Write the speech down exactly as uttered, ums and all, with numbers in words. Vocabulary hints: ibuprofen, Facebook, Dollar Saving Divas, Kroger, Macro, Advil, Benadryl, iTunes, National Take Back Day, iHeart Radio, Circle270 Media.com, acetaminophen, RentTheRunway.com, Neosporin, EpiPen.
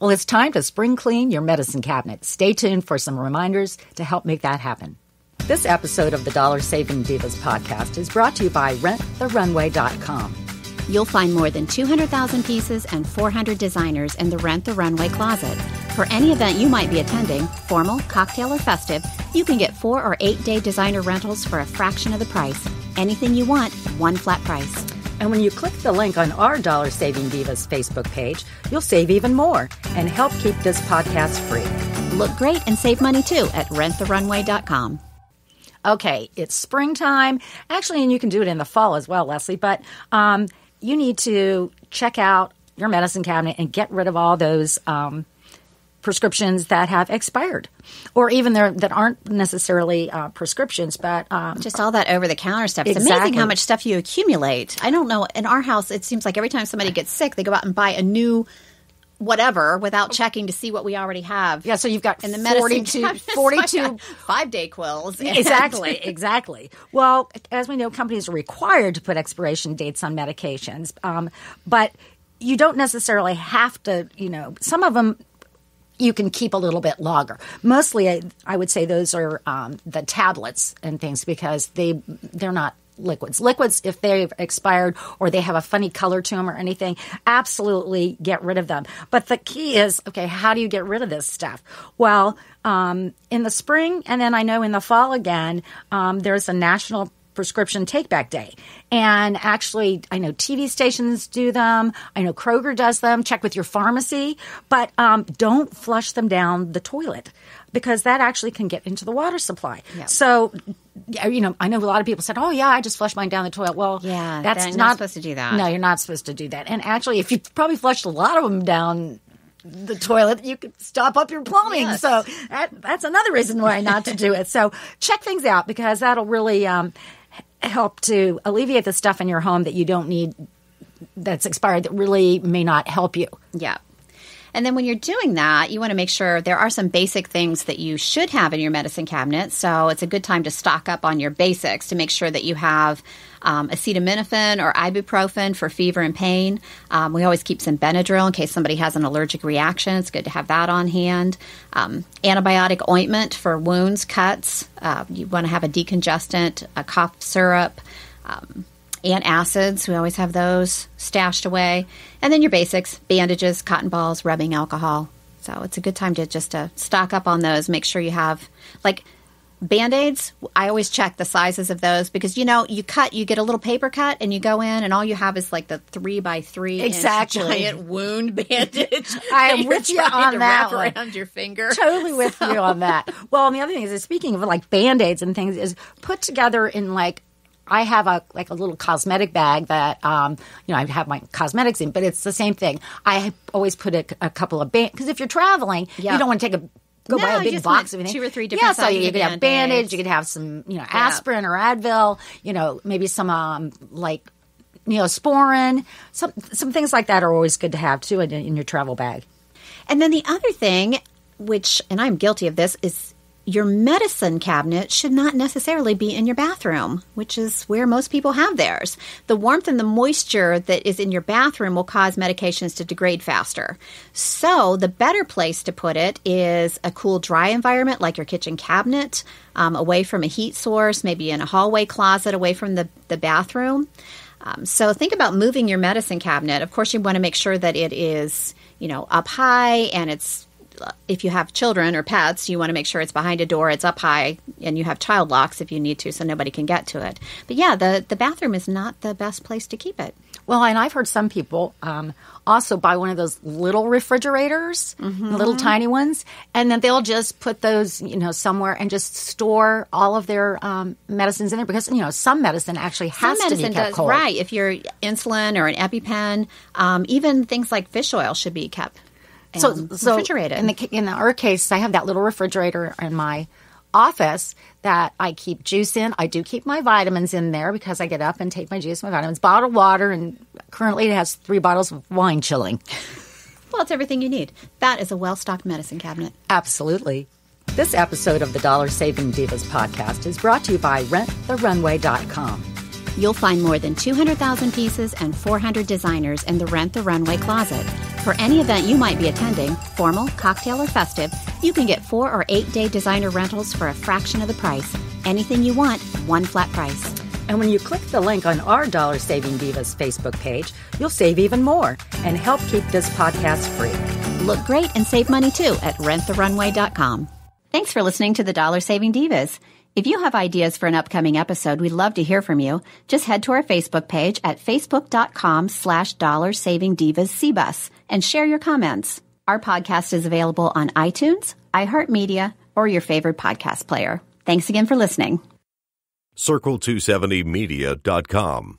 Well, it's time to spring clean your medicine cabinet. Stay tuned for some reminders to help make that happen. This episode of the Dollar Saving Divas podcast is brought to you by Rent The Runway dot com. You'll find more than two hundred thousand pieces and four hundred designers in the Rent the Runway closet. For any event you might be attending, formal, cocktail, or festive, you can get four or eight-day designer rentals for a fraction of the price. Anything you want, one flat price. And when you click the link on our Dollar Saving Divas Facebook page, you'll save even more and help keep this podcast free. Look great and save money, too, at Rent The Runway dot com. Okay, it's springtime. Actually, and you can do it in the fall as well, Leslie, but um, you need to check out your medicine cabinet and get rid of all those um, prescriptions that have expired, or even there that aren't necessarily uh, prescriptions, but um, just all that over-the-counter stuff. It's exactly. Amazing how much stuff you accumulate. I don't know. In our house, it seems like every time somebody gets sick, they go out and buy a new whatever without checking to see what we already have. Yeah, so you've got in the forty-two, forty-two five-day quills. And exactly, exactly. Well, as we know, companies are required to put expiration dates on medications, um, but you don't necessarily have to, you know, some of them you can keep a little bit longer. Mostly, I, I would say those are um, the tablets and things because they, they're not liquids. Liquids, if they've expired or they have a funny color to them or anything, absolutely get rid of them. But the key is, okay, how do you get rid of this stuff? Well, um, in the spring and then I know in the fall again, um, there's a national prescription take-back day. And actually, I know T V stations do them. I know Kroger does them. Check with your pharmacy. But um, don't flush them down the toilet because that actually can get into the water supply. Yeah. So, you know, I know a lot of people said, oh, yeah, I just flushed mine down the toilet. Well, yeah, that's not, not supposed to do that. No, you're not supposed to do that. And actually, if you probably flushed a lot of them down the toilet, you could stop up your plumbing. Yes. So that, that's another reason why not to do it. So check things out because that'll really um, help to alleviate the stuff in your home that you don't need that's expired that really may not help you. Yeah. And then when you're doing that, you want to make sure there are some basic things that you should have in your medicine cabinet. So it's a good time to stock up on your basics to make sure that you have um, acetaminophen or ibuprofen for fever and pain. Um, we always keep some Benadryl in case somebody has an allergic reaction. It's good to have that on hand. Um, antibiotic ointment for wounds, cuts. Uh, you want to have a decongestant, a cough syrup, um antacids, we always have those stashed away. And then your basics, bandages, cotton balls, rubbing alcohol. So it's a good time to just to stock up on those. Make sure you have, like, Band-Aids, I always check the sizes of those because, you know, you cut, you get a little paper cut and you go in and all you have is like the three by three exactly. inch giant wound bandage. I am with you on to that. Wrap one. Around your finger. Totally with so. You on that. Well, and the other thing is, speaking of like Band-Aids and things, is put together in like, I have a like a little cosmetic bag that, um, you know, I have my cosmetics in, but it's the same thing. I always put a, a couple of band because if you're traveling, yep. you don't want to take a go no, buy a big box of anything. Two or three different. Yeah, so you could have Band-Aids, you could have some, you know, aspirin yep. or Advil, you know, maybe some um, like Neosporin, some some things like that are always good to have too in, in your travel bag. And then the other thing, which and I'm guilty of this, is your medicine cabinet should not necessarily be in your bathroom, which is where most people have theirs. The warmth and the moisture that is in your bathroom will cause medications to degrade faster. So the better place to put it is a cool, dry environment like your kitchen cabinet, um, away from a heat source, maybe in a hallway closet, away from the, the bathroom. Um, so think about moving your medicine cabinet. Of course, you want to make sure that it is, you know, up high and it's if you have children or pets, you want to make sure it's behind a door, it's up high, and you have child locks if you need to so nobody can get to it. But, yeah, the, the bathroom is not the best place to keep it. Well, and I've heard some people um, also buy one of those little refrigerators, mm-hmm. little tiny ones, and then they'll just put those, you know, somewhere and just store all of their um, medicines in there because, you know, some medicine actually has some to be kept does, cold. Right. If you're insulin or an EpiPen, um, even things like fish oil should be kept So, so in the in our case, I have that little refrigerator in my office that I keep juice in. I do keep my vitamins in there because I get up and take my juice, my vitamins, bottled water, and currently it has three bottles of wine chilling. Well, it's everything you need. That is a well-stocked medicine cabinet. Absolutely. This episode of the Dollar Saving Divas podcast is brought to you by Rent The Runway dot com. You'll find more than two hundred thousand pieces and four hundred designers in the Rent the Runway closet. For any event you might be attending, formal, cocktail, or festive, you can get four or eight-day designer rentals for a fraction of the price. Anything you want, one flat price. And when you click the link on our Dollar Saving Divas Facebook page, you'll save even more and help keep this podcast free. Look great and save money, too, at rent the runway dot com. Thanks for listening to the Dollar Saving Divas. If you have ideas for an upcoming episode, we'd love to hear from you. Just head to our Facebook page at facebook.com slash dollar saving divas cbus and share your comments. Our podcast is available on iTunes, iHeartMedia, or your favorite podcast player. Thanks again for listening. circle two seventy media dot com